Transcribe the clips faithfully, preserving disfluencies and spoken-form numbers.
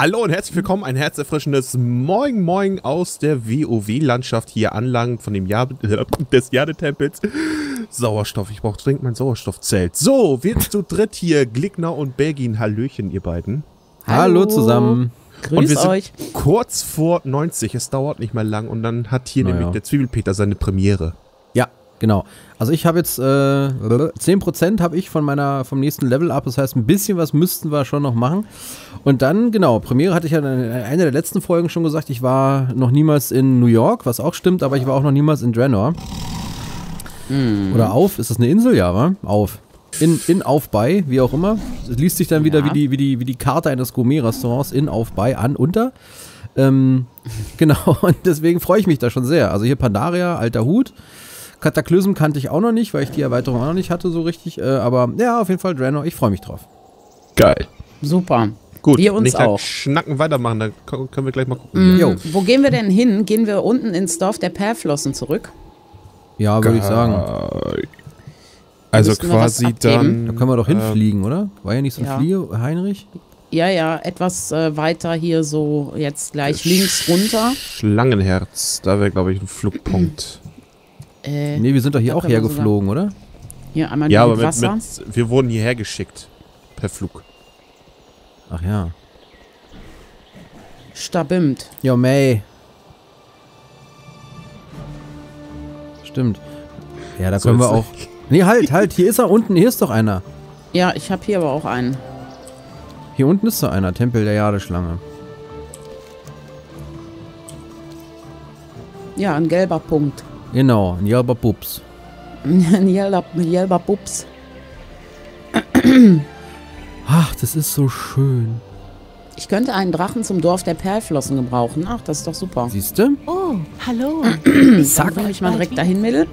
Hallo und herzlich willkommen, ein herzerfrischendes Moin Moin aus der WoW-Landschaft hier anlangt von dem Jahr des Jade-Tempels. Sauerstoff, ich brauche dringend mein Sauerstoffzelt. So, wir sind zu dritt hier, Glickner und Belgin. Hallöchen, ihr beiden. Hallo, Hallo zusammen. Grüß und wir sind euch. Kurz vor neunzig, es dauert nicht mehr lang und dann hat hier Na nämlich ja. der Zwiebelpeter seine Premiere. Ja, genau. Also ich habe jetzt äh, zehn Prozent habe ich von meiner, vom nächsten Level ab, das heißt ein bisschen was müssten wir schon noch machen. Und dann, genau, Premiere hatte ich ja in einer der letzten Folgen schon gesagt, ich war noch niemals in New York, was auch stimmt, aber ich war auch noch niemals in Draenor. Mm. Oder auf, ist das eine Insel? Ja, wa? Auf. In, in, auf, bei, wie auch immer. Es liest sich dann wieder ja. wie, die, wie, die, wie die Karte eines Gourmet-Restaurants, in, auf, bei, an, unter. Ähm, genau, und deswegen freue ich mich da schon sehr. Also hier Pandaria, alter Hut. Kataklysm kannte ich auch noch nicht, weil ich die Erweiterung auch noch nicht hatte so richtig. Äh, aber ja, auf jeden Fall Draenor, ich freue mich drauf. Geil. Super. Gut, wir uns nicht auch. Schnacken weitermachen, dann können wir gleich mal gucken. Mm, wo gehen wir denn hin? Gehen wir unten ins Dorf der Perflossen zurück? Ja, würde ich sagen. Also quasi dann... Da können wir doch hinfliegen, ähm, oder? War ja nicht so ein ja. Flieger, Heinrich? Ja, ja, etwas äh, weiter hier so jetzt gleich Sch links runter. Schlangenherz, da wäre glaube ich ein Flugpunkt. Äh, ne, wir sind doch hier auch hergeflogen, oder? Ja, einmal ja, aber Wasser. Mit, mit, wir wurden hierher geschickt. Per Flug. Ach ja. Stabimmt. Jo, May. Stimmt. Ja, da können so wir auch... Nee, halt, halt, hier ist er unten, hier ist doch einer. Ja, ich habe hier aber auch einen. Hier unten ist doch einer, Tempel der Jade-Schlange. Ja, ein gelber Punkt. Genau, ein gelber Pups. Ein gelber, gelber Pups. Ach, das ist so schön. Ich könnte einen Drachen zum Dorf der Perflossen gebrauchen. Ach, das ist doch super. Siehst du? Oh, hallo. Zack. Dann ich mal direkt dahin, Mädel.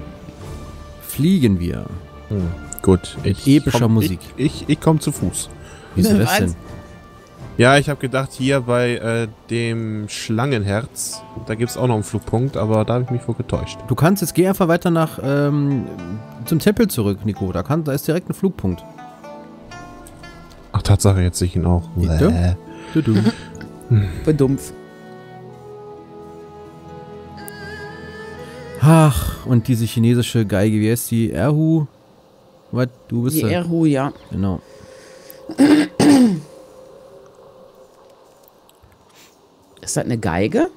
Fliegen wir. Hm, gut. Ich Mit epischer komm, Musik. Ich, ich, ich komme zu Fuß. Wieso das denn? Ja, ich habe gedacht, hier bei äh, dem Schlangenherz, da gibt es auch noch einen Flugpunkt, aber da habe ich mich wohl getäuscht. Du kannst jetzt, geh einfach weiter nach ähm, zum Tempel zurück, Nico. Da, kann, da ist direkt ein Flugpunkt. Ach, Tatsache, jetzt sehe ich ihn auch. Bäh. Du du. Bedumpf. Ach, und diese chinesische Geige, wie heißt die? Erhu? Was? Du bist die da. Erhu, ja. Genau. Ist das eine Geige?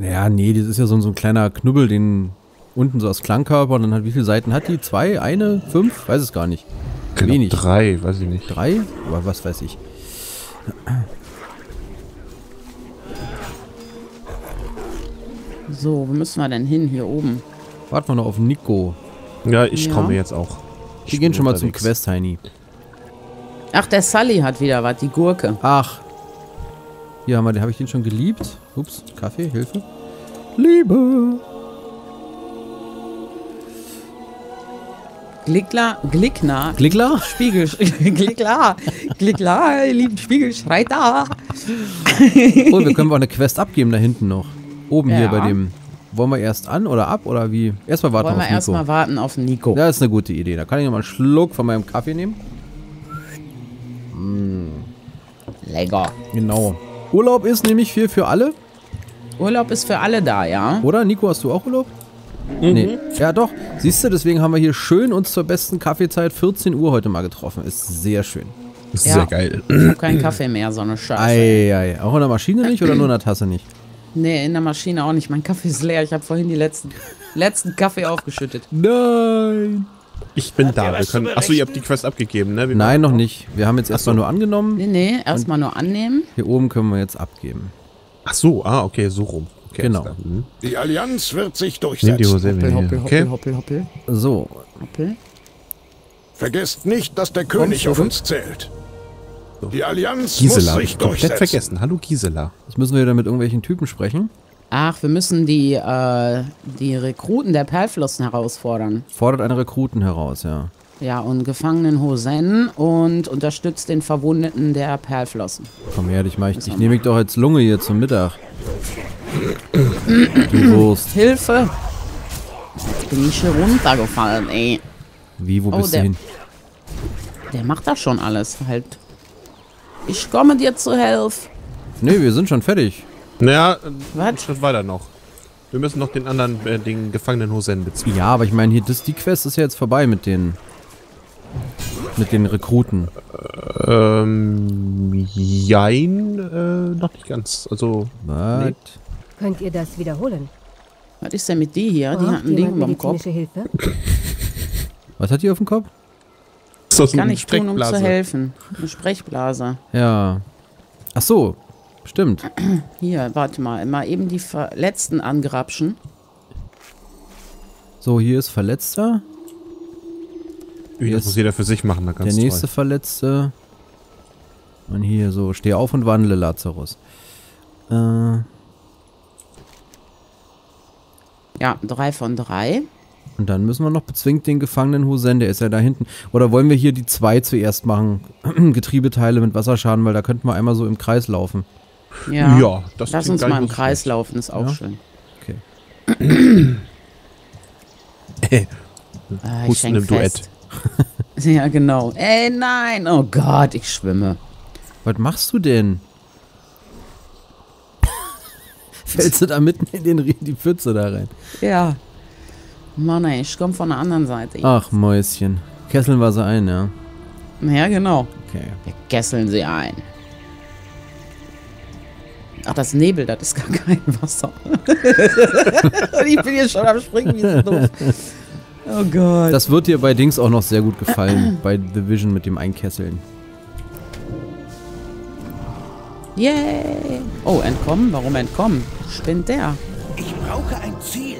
Naja, nee, das ist ja so ein, so ein kleiner Knubbel, den unten so aus Klangkörper und dann hat, wie viele Seiten hat die? Zwei? Eine? Fünf? Weiß es gar nicht. Genau, wenig. Drei, weiß ich nicht. Drei? Aber was weiß ich. So, wo müssen wir denn hin? Hier oben. Warten wir noch auf Nico. Ja, ich ja. komme jetzt auch. Ich wir gehen schon mal zum Quest, Heini. Ach, der Sully hat wieder was, die Gurke. Ach. Hier haben wir den, habe ich den schon geliebt? Ups, Kaffee, Hilfe. Liebe. Glickler, Glickner. Glickler? Spiegel, Glickler. Glickler, ihr lieben Spiegelschreiter. Oh, wir können auch eine Quest abgeben da hinten noch. Oben ja. hier bei dem. Wollen wir erst an oder ab oder wie? Erstmal warten Wollen auf Nico. Wollen wir erstmal warten auf Nico. Das ist eine gute Idee. Da kann ich nochmal einen Schluck von meinem Kaffee nehmen. Mm. Lecker. Genau. Urlaub ist nämlich viel für alle. Urlaub ist für alle da, ja. Oder? Nico, hast du auch Urlaub? Mhm. Nee. Ja, doch. Siehst du, deswegen haben wir hier schön uns zur besten Kaffeezeit vierzehn Uhr heute mal getroffen. Ist sehr schön. Ist ja. sehr geil. Ich hab keinen Kaffee mehr, so eine Scheiße. Ei, ei. Auch in der Maschine nicht oder nur in der Tasse nicht? Nee, in der Maschine auch nicht. Mein Kaffee ist leer. Ich habe vorhin die letzten, letzten Kaffee aufgeschüttet. Nein. Ich bin da. Wir können, achso, ihr habt die Quest abgegeben, ne? Wir Nein, noch nicht. Wir haben jetzt erstmal nur angenommen. Nee, nee, erstmal nur annehmen. Hier oben können wir jetzt abgeben. Ach so, ah, okay, so rum. Okay, genau. Mhm. Die Allianz wird sich durchsetzen. Die Hose hoppel, hoppel, hoppel, hoppel, hoppel. So. Hoppel. Vergesst nicht, dass der König auf uns zählt. So. Die Allianz Gisela, muss sich durchsetzen. Komplett vergessen. Hallo Gisela. Jetzt müssen wir wieder mit irgendwelchen Typen sprechen. Ach, wir müssen die, äh, die Rekruten der Perflossen herausfordern. Fordert eine Rekruten heraus, ja. Ja, und Gefangenen Hosen und unterstützt den Verwundeten der Perflossen. Komm her, ich, ich, ich nehme ich doch jetzt Lunge hier zum Mittag. Du Wurst. Hilfe! Bin ich hier runtergefallen, ey. Wie, wo oh, bist der, du hin? Der macht das schon alles, halt. Ich komme dir zu helfen. Nee, wir sind schon fertig. Naja, What? einen Schritt weiter noch. Wir müssen noch den anderen, äh, den gefangenen Hosen beziehen. Ja, aber ich meine, hier das, die Quest ist ja jetzt vorbei mit den... Mit den Rekruten. Ähm... Jein, äh, noch nicht ganz. Also... Nee. Könnt ihr das wiederholen? Was ist denn mit die hier? Die oh, hat ein Ding beim Kopf. Was hat die auf dem Kopf? Das kann ich tun, um zu helfen. Eine Sprechblase. Ja. Ach so, stimmt. Hier, warte mal. Mal eben die Verletzten angrapschen. So, hier ist Verletzter. Hier das muss jeder für sich machen. Da ganz der nächste toll. Verletzte. Und hier so, steh auf und wandle, Lazarus. Äh. Ja, drei von drei. Und dann müssen wir noch bezwingt den gefangenen Hosen, der ist ja da hinten. Oder wollen wir hier die zwei zuerst machen? Getriebeteile mit Wasserschaden, weil da könnten wir einmal so im Kreis laufen. Ja, ja das lass uns mal im Kreis schlecht. laufen, ist auch ja? schön. Okay. äh, Husten im Duett. Ja, genau. Ey, nein, oh Gott, ich schwimme. Was machst du denn? Fällst du da mitten in den, die Pfütze da rein? Ja. Mann, ey, ich komme von der anderen Seite. Jetzt. Ach, Mäuschen. Kesseln wir sie ein, ja? Ja, genau. Okay. Wir kesseln sie ein. Ach, das Nebel, das ist gar kein Wasser. Und ich bin jetzt schon am Springen, wie so doof. Oh Gott. Das wird dir bei Dings auch noch sehr gut gefallen, bei The Vision mit dem Einkesseln. Yay! Oh, entkommen? Warum entkommen? Spinnt der? Ich brauche ein Ziel.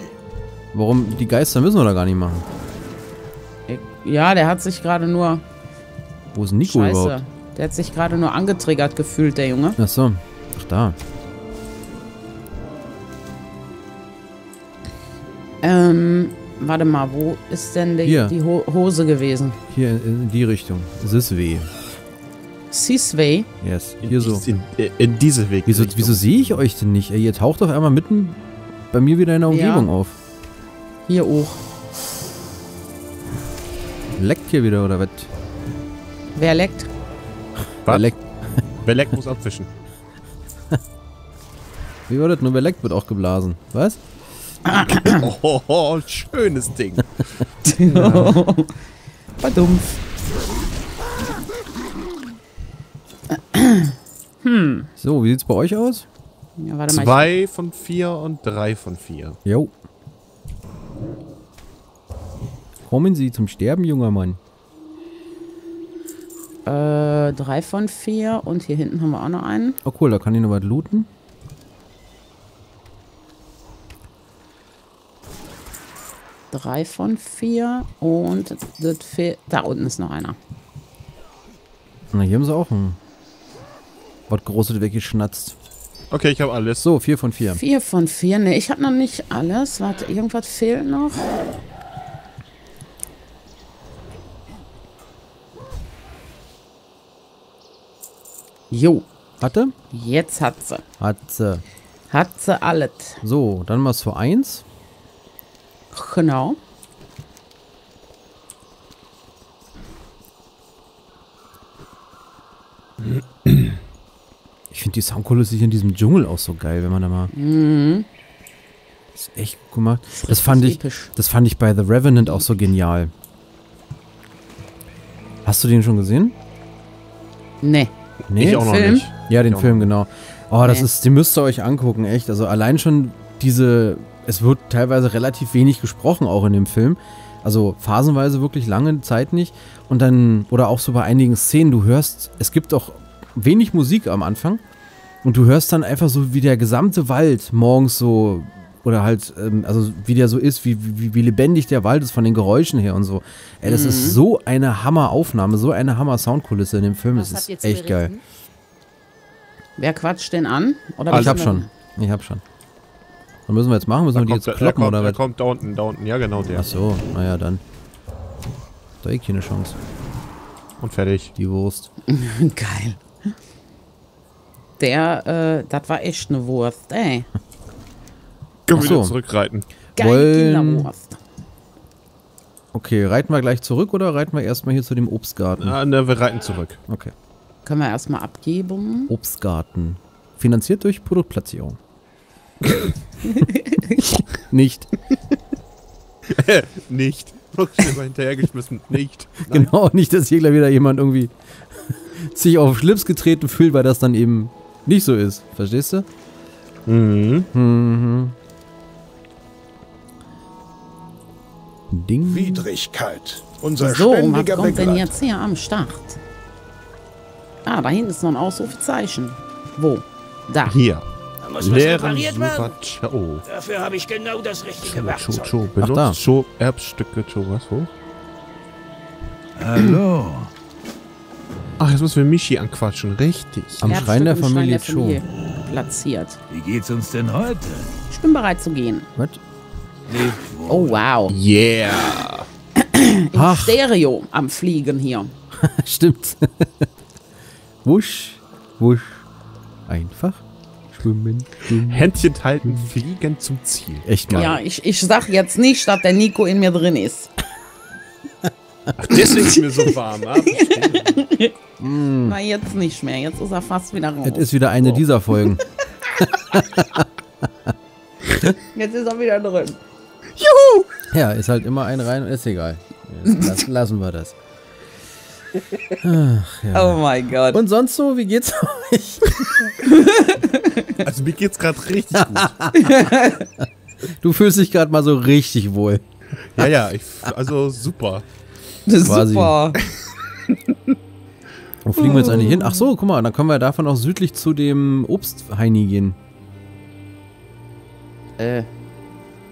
Warum? Die Geister müssen wir da gar nicht machen. Ja, der hat sich gerade nur... Wo ist Nico Scheiße. überhaupt? Der hat sich gerade nur angetriggert gefühlt, der Junge. Ach so. Ach da. Ähm, warte mal, wo ist denn die, die Ho Hose gewesen? Hier, in die Richtung. Sisweh. Sisweh? Yes, hier in so. In, in diese Weg. Wieso, wieso sehe ich euch denn nicht? Ihr taucht doch einmal mitten bei mir wieder in der Umgebung ja. auf. Hier auch. Leckt hier wieder, oder was? Wer leckt? Wer leckt? Wer leckt, muss abwischen. Wie war das? Nur wer leckt, wird auch geblasen. Was? Oh, oh, oh, schönes Ding. Ja. Verdammt. Hm. So, wie sieht's bei euch aus? Ja, warte mal. Zwei von vier und drei von vier. Jo. Kommen Sie zum Sterben, junger Mann. Äh, drei von vier. Und hier hinten haben wir auch noch einen. Oh cool, da kann ich noch was looten. Drei von vier. Und das vier, da unten ist noch einer. Na, hier haben sie auch ein... Was Großes weggeschnatzt. Okay, ich habe alles. So, vier von vier. Vier von vier. Ne, ich habe noch nicht alles. Warte, irgendwas fehlt noch. Jo. Hatte? Jetzt hat sie. Hat sie. Hat sie alles. So, dann was für eins. Genau. Ich finde die Soundkulisse hier in diesem Dschungel auch so geil, wenn man da mal... Mhm. Das ist echt gut gemacht. Das, das, fand ich, das fand ich bei The Revenant auch so genial. Hast du den schon gesehen? Nee. Nee, ich auch noch Film? nicht. Ja, den ich Film, genau. Oh, nee. das ist, den müsst ihr euch angucken, echt. Also allein schon diese, es wird teilweise relativ wenig gesprochen, auch in dem Film. Also phasenweise wirklich lange Zeit nicht. Und dann, oder auch so bei einigen Szenen, du hörst, es gibt auch wenig Musik am Anfang. Und du hörst dann einfach so, wie der gesamte Wald morgens so, oder halt, ähm, also wie der so ist, wie, wie, wie lebendig der Wald ist von den Geräuschen her und so. Ey, das mhm. ist so eine Hammer-Aufnahme, so eine Hammer-Soundkulisse in dem Film. Das ist echt berichten? geil. Wer quatscht denn an? Oder ah, ich hab schon. Ich hab schon. Was müssen wir jetzt machen? Müssen da wir die jetzt der, kloppen, der kommt, oder was? Der kommt da unten, da unten. Ja, genau der. Ach so, naja, dann. Da hab ich keine Chance. Und fertig. Die Wurst. Geil. Der, äh, das war echt eine Wurst, ey. Können wir wieder zurückreiten. Wollen... Okay, reiten wir gleich zurück oder reiten wir erstmal hier zu dem Obstgarten? Ah, ne, wir reiten zurück. Okay. Können wir erstmal abgeben? Obstgarten. Finanziert durch Produktplatzierung. Nicht. Nicht. Hinterhergeschmissen. Nicht. Nein. Genau, nicht, dass hier gleich wieder jemand irgendwie sich auf den Schlips getreten fühlt, weil das dann eben nicht so ist. Verstehst du? Mhm. Mhm. Ding. Widrigkeit. Unser so, was kommt denn jetzt hier am Start? Ah, da hinten ist noch ein Ausrufezeichen. Wo? Da. Hier. Da muss was repariert werden. Show. Dafür habe ich genau das richtige Werkzeug. Show, Show, Show. Benutzt Show, Erbstücke, Show, was hoch? Hallo. Ach, jetzt müssen wir Michi anquatschen. Richtig. Am Erbstück Schrein der Familie Show. Platziert. Wie geht's uns denn heute? Ich bin bereit zu gehen. Was? Nee. Oh, wow. Yeah. Im Ach. Stereo am Fliegen hier. Stimmt. Wusch, wusch. Einfach schwimmen, schwimmen. Händchen halten, fliegen zum Ziel. Echt mal. Ja, ich, ich sag jetzt nicht, dass der Nico in mir drin ist. Ach, deswegen ist mir so warm. Na, jetzt nicht mehr. Jetzt ist er fast wieder raus. Das ist wieder eine oh. dieser Folgen. Jetzt ist er wieder drin. Juhu! Ja, ist halt immer ein rein und ist egal. Jetzt lassen wir das. Ach, ja. Oh mein Gott. Und sonst so, wie geht's euch? Also mir geht's gerade richtig gut. Du fühlst dich gerade mal so richtig wohl. Ja, ja, ich, also super. Das ist quasi. Super. Wo fliegen wir jetzt eigentlich hin? Ach so, guck mal, dann können wir davon auch südlich zu dem Obstheini gehen. Äh.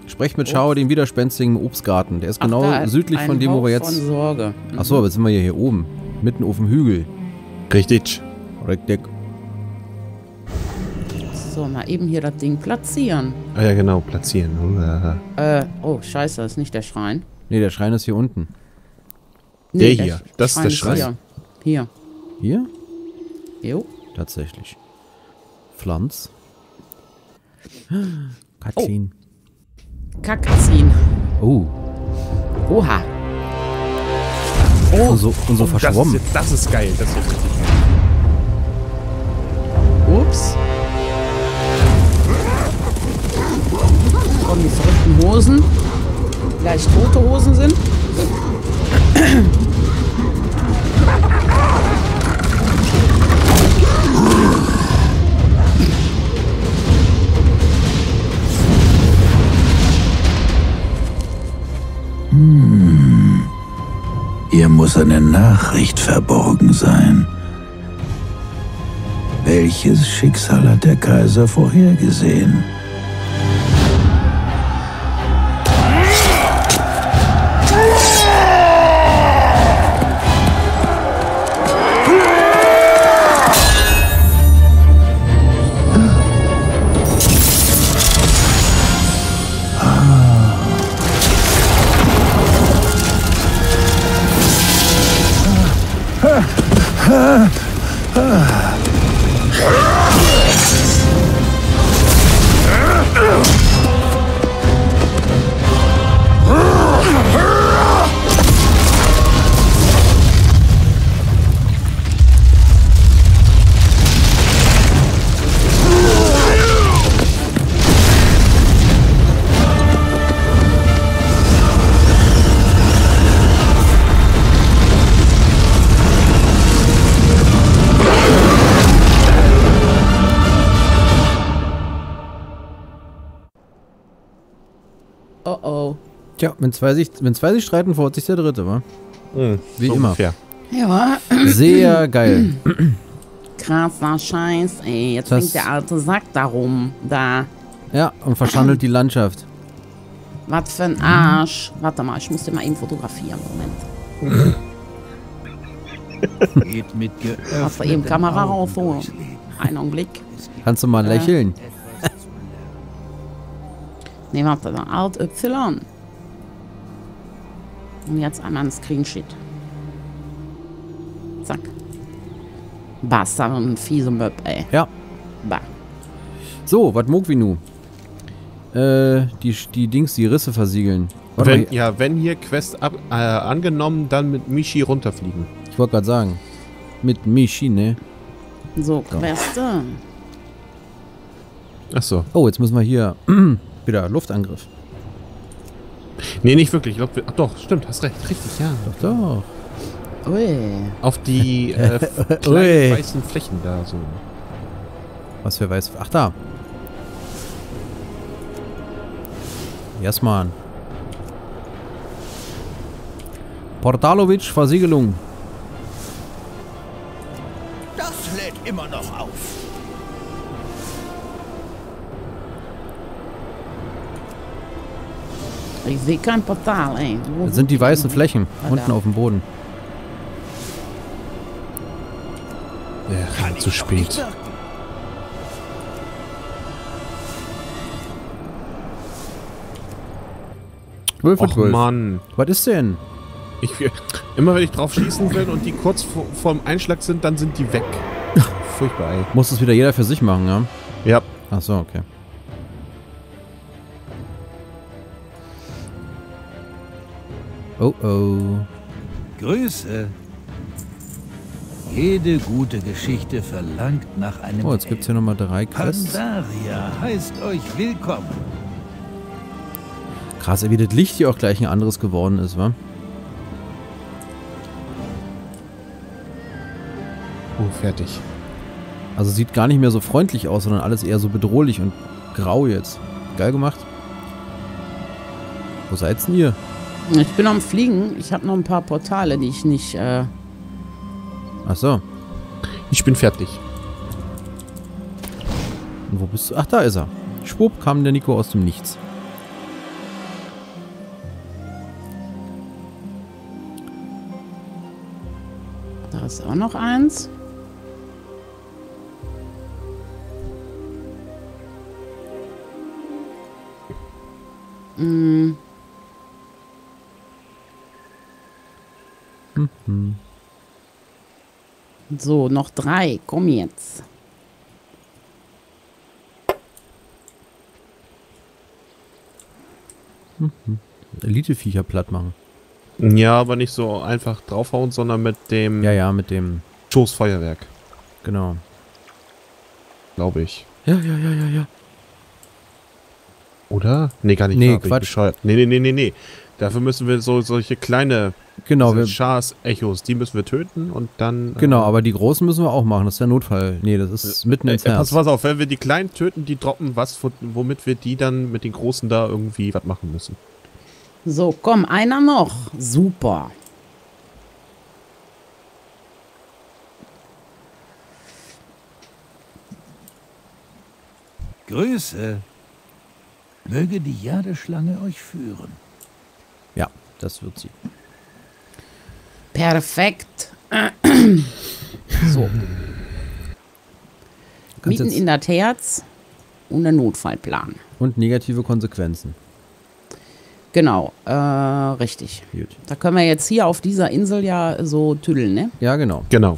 Sprecht mit Schau den widerspenstigen Obstgarten. Der ist Ach, genau südlich von dem, wo wir jetzt... Von Sorge. Mhm. Achso, aber jetzt sind wir ja hier oben. Mitten auf dem Hügel. Richtig. Richtig. So, mal eben hier das Ding platzieren. Ah ja, genau, platzieren. Äh, oh, scheiße, das ist nicht der Schrein. Nee, der Schrein ist hier unten. Nee, der, der hier. Sch das ist der Schrein. Ist hier. Hier? Hier? Jo. Tatsächlich. Pflanz. Katzin. Oh. Kakazin. Oh. Oha. Oh, und so, und so oh, verschwommen. Das ist, das ist geil. Das ist richtig geil. Ups. Kommen die verrückten Hosen. Vielleicht tote Hosen sind. Hm. Hier muss eine Nachricht verborgen sein. Welches Schicksal hat der Kaiser vorhergesehen? Ja, wenn zwei sich, wenn zwei sich streiten, verhaut sich der Dritte, wa? Mhm, wie so immer. Ungefähr. Ja. Sehr geil. Krasser Scheiß, ey. Jetzt hängt der alte Sack da rum. Da. Ja, und verschandelt die Landschaft. Was für ein Arsch. Warte mal, ich muss den mal eben fotografieren. Moment. Geht mit geöffneten Hast du eben Kamera rauf, oh. Einen Augenblick. Kannst du mal äh. lächeln? Ne, warte, da. Alt Y. Und jetzt einmal ein Screenshot. Zack. Bastard und ein fiese Möb, ey. Ja. Bah. So, was mog wie nu? Äh, die, die Dings, die Risse versiegeln. Wenn, ja, wenn hier Quest ab, äh, angenommen, dann mit Michi runterfliegen. Ich wollte gerade sagen. Mit Michi, ne? So, Queste. Ach so. Oh, jetzt müssen wir hier wieder Luftangriff. Nee, nicht wirklich. Ich glaub, wir, ach doch, stimmt, hast recht. Richtig, ja. Doch, doch. Ui. Auf die äh, kleinen weißen Flächen da so. Was für weiß... Ach, da. Yes, man. Portalovic, Versiegelung. Das lädt immer noch auf. Ich sehe kein Portal, ey. Das sind die weißen Flächen, unten auf dem Boden. Ja, zu spät. Och Mann. Was ist denn? Ich, immer wenn ich drauf schießen will und die kurz vor, vorm Einschlag sind, dann sind die weg. Furchtbar, ey. Muss das wieder jeder für sich machen, ja? Ja. Ach so, okay. Oh oh. Grüße. Jede gute Geschichte verlangt nach einem. Oh, jetzt gibt's hier nochmal drei Quests. Pandaria heißt euch willkommen. Krass, wie das Licht hier auch gleich ein anderes geworden ist, wa? Oh, fertig. Also sieht gar nicht mehr so freundlich aus, sondern alles eher so bedrohlich und grau jetzt. Geil gemacht. Wo seid's denn ihr? Ich bin am Fliegen. Ich habe noch ein paar Portale, die ich nicht... Äh Ach so. Ich bin fertig. Und wo bist du? Ach, da ist er. Schwupp kam der Nico aus dem Nichts. Da ist auch noch eins. Hm. Mhm. So, noch drei. Komm jetzt. Mhm. Elite-Viecher platt machen. Ja, aber nicht so einfach draufhauen, sondern mit dem... Ja, ja, mit dem... Schoßfeuerwerk. Genau. Glaube ich. Ja, ja, ja, ja, ja. Oder? Nee, gar nicht. Nee, klar, Quatsch. Nee, nee, nee, nee, nee. Dafür müssen wir so solche kleine... Genau, wir Schars, Echos, die müssen wir töten und dann... Genau, äh, aber die großen müssen wir auch machen, das ist der Notfall. Nee, das ist äh, mitten ins äh, Herz. Pass auf, wenn wir die kleinen töten, die droppen was, womit wir die dann mit den großen da irgendwie was machen müssen. So, komm, einer noch. Super. Grüße. Möge die Jade-Schlange euch führen. Ja, das wird sie. Perfekt. So. Mitten in das Herz und ein Notfallplan. Und negative Konsequenzen. Genau, äh, richtig. Gut. Da können wir jetzt hier auf dieser Insel ja so tüdeln, ne? Ja, genau. Genau.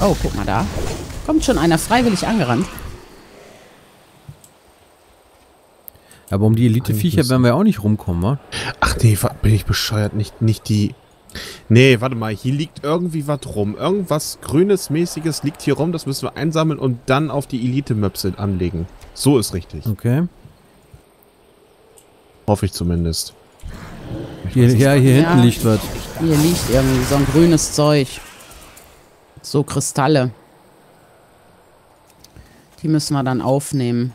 Oh, guck mal da. Kommt schon einer freiwillig angerannt. Aber um die Elite-Viecher werden wir auch nicht rumkommen, wa? Ach nee, bin ich bescheuert. Nicht, nicht die... Nee, warte mal. Hier liegt irgendwie was rum. Irgendwas Grünes, Mäßiges liegt hier rum. Das müssen wir einsammeln und dann auf die Elite-Möpse anlegen. So ist richtig. Okay. Hoffe ich zumindest. Ich hier, ja, hier ja, hinten liegt was. Hier liegt irgendwie so ein grünes Zeug. So Kristalle. Die müssen wir dann aufnehmen.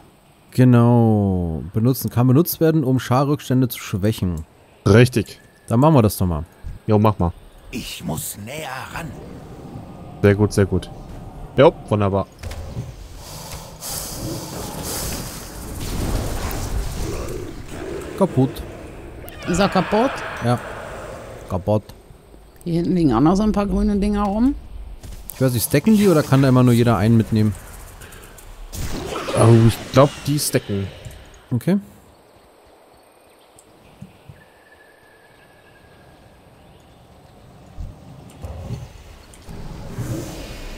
Genau. Benutzen. Kann benutzt werden, um Scharrückstände zu schwächen. Richtig. Dann machen wir das doch mal. Jo, mach mal. Ich muss näher ran. Sehr gut, sehr gut. Jo, wunderbar. Kaputt. Ist er kaputt? Ja. Kaputt. Hier hinten liegen auch noch so ein paar grüne Dinger rum. Ich weiß nicht, stacken die oder kann da immer nur jeder einen mitnehmen? Oh, ich glaube, die stacken. Okay.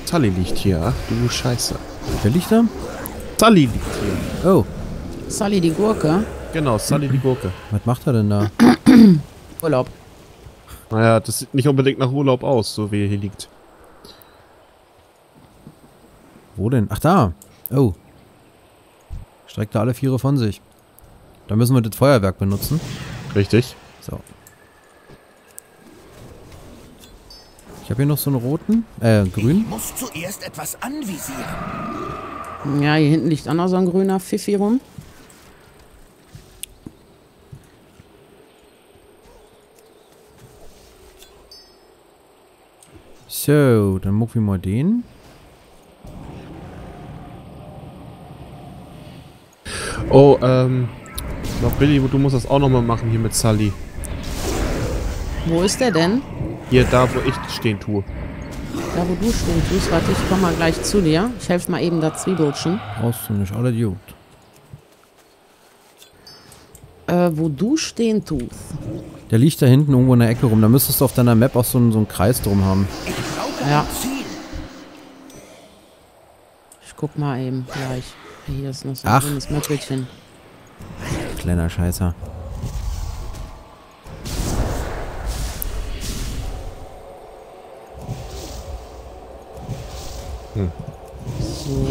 Tully liegt hier, ach du Scheiße. Wer liegt da? Tully liegt hier. Oh. Sully die Gurke. Genau, Sully die Gurke. Was macht er denn da? Urlaub. Naja, das sieht nicht unbedingt nach Urlaub aus, so wie er hier liegt. Wo denn? Ach, da. Oh. Streckt alle Viere von sich. Dann müssen wir das Feuerwerk benutzen. Richtig. So. Ich habe hier noch so einen roten, äh, grünen. Ich muss zuerst etwas anvisieren. Ja, hier hinten liegt auch noch so ein grüner Pfiffi rum. So, dann mucken wir mal den. Oh, ähm, noch Billy, du musst das auch nochmal machen hier mit Sully. Wo ist der denn? Hier, da wo ich stehen tue. Da wo du stehen tust, warte, ich komme mal gleich zu dir. Ich helfe mal eben da Zwiebelchen. Brauchst du nicht, alle gut. Äh, wo du stehen tust. Der liegt da hinten irgendwo in der Ecke rum. Da müsstest du auf deiner Map auch so einen, so einen Kreis drum haben. Ja. Ich guck mal eben gleich. Hier ist noch so ein schönes Möppelchen. Kleiner Scheißer. Hm. So.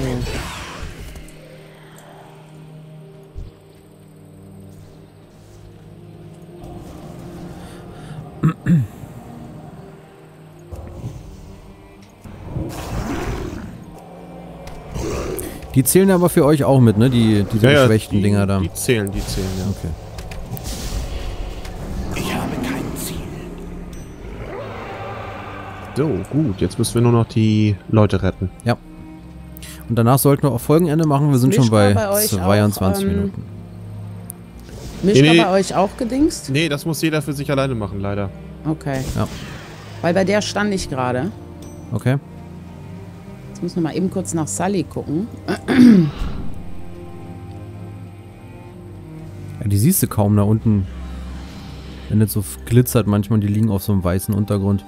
Die zählen aber für euch auch mit, ne? Die, diese ja, geschwächten die, Dinger da. Die zählen, die zählen, ja. Okay. Ich habe kein Ziel. So, gut. Jetzt müssen wir nur noch die Leute retten. Ja. Und danach sollten wir auch Folgenende machen. Wir sind Mischka schon bei, bei zweiundzwanzig auch, ähm, Minuten. Mischka nee, nee. bei euch auch gedingst? Nee, das muss jeder für sich alleine machen, leider. Okay. Ja. Weil bei der stand ich gerade. Okay. Ich muss noch mal eben kurz nach Sully gucken. Ja, die siehst du kaum da unten. Wenn das so glitzert manchmal, die liegen auf so einem weißen Untergrund.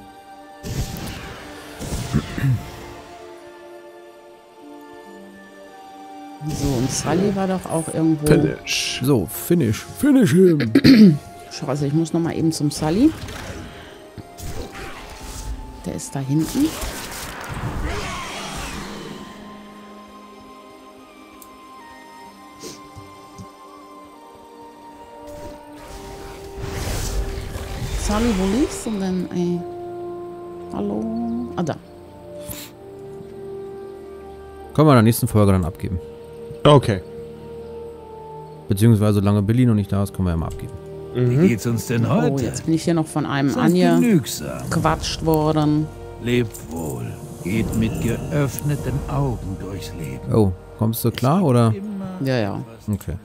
So, und Sully war doch auch irgendwo... Finish. So, finish. Finish him. Scheiße, ich muss noch mal eben zum Sully. Der ist da hinten. Sully, wo liegst du denn, ey? Hallo? Ah, da. Können wir in der nächsten Folge dann abgeben. Okay. Beziehungsweise, solange Billy noch nicht da ist, können wir ja mal abgeben. Mhm. Wie geht's uns denn heute? Oh, jetzt bin ich hier noch von einem Anja gequatscht worden. Lebt wohl. Geht mit geöffneten Augen durchs Leben. Oh, kommst du klar, oder? Ja, ja. Okay.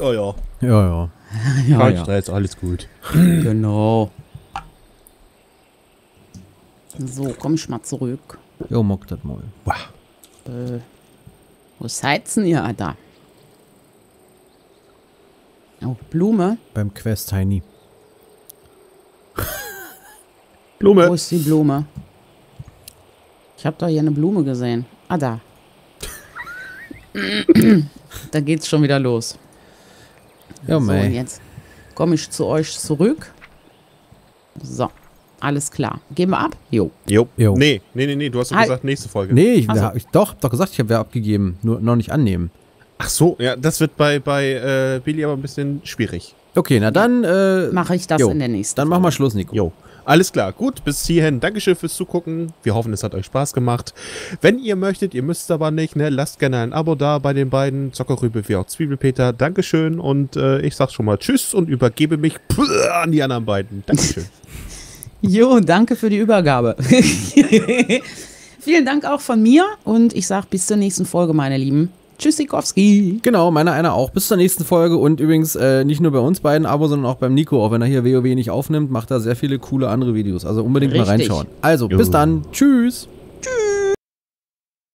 Oh ja. Ja, ja. Ja, kein ja. Stress, alles gut. Genau. So, komm ich mal zurück. Jo, mock das mal. Äh, wo seid denn ihr, da? Oh, Blume? Beim Quest, Heini. Blume. Wo ist die Blume? Ich hab doch hier eine Blume gesehen. Ah, da. Da geht's schon wieder los. Ja, so, jetzt komme ich zu euch zurück. So, alles klar. Gehen wir ab? Jo. Jo. Jo. Nee, nee, nee, nee, du hast doch gesagt, nächste Folge. Nee, ich, also. hab ich doch, hab doch gesagt, ich habe ja abgegeben, nur noch nicht annehmen. Ach so, ja, das wird bei, bei äh, Billy aber ein bisschen schwierig. Okay, na dann... Äh, mache ich das jo. in der nächsten Dann machen wir Schluss, Nico. Jo. Alles klar, gut, bis hierhin. Dankeschön fürs Zugucken. Wir hoffen, es hat euch Spaß gemacht. Wenn ihr möchtet, ihr müsst aber nicht, ne? Lasst gerne ein Abo da bei den beiden, Zockerrübe wie auch Zwiebelpeter. Dankeschön und äh, ich sag schon mal Tschüss und übergebe mich an die anderen beiden. Dankeschön. Jo, danke für die Übergabe. Vielen Dank auch von mir und ich sag bis zur nächsten Folge, meine Lieben. Tschüss, Sikowski. Genau, meiner einer auch. Bis zur nächsten Folge. Und übrigens äh, nicht nur bei uns beiden, aber sondern auch beim Nico. Auch wenn er hier WoW nicht aufnimmt, macht er sehr viele coole andere Videos. Also unbedingt Richtig. mal reinschauen. Also, jo. bis dann. Tschüss.